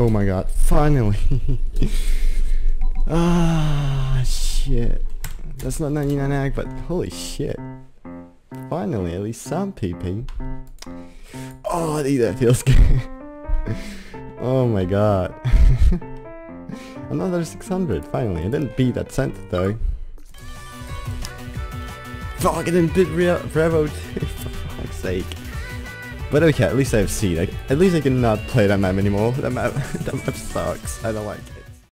Oh my god, finally. Ah, shit. That's not 99 ag, but holy shit. Finally, at least some PP. Oh, dude, that feels good. Oh my god. Another 600, finally. I didn't beat that cent, though. Fuck, I didn't beat Revo 2, for fuck's sake. But okay, at least I have seed. At least I cannot play that map anymore. That map sucks. I don't like it.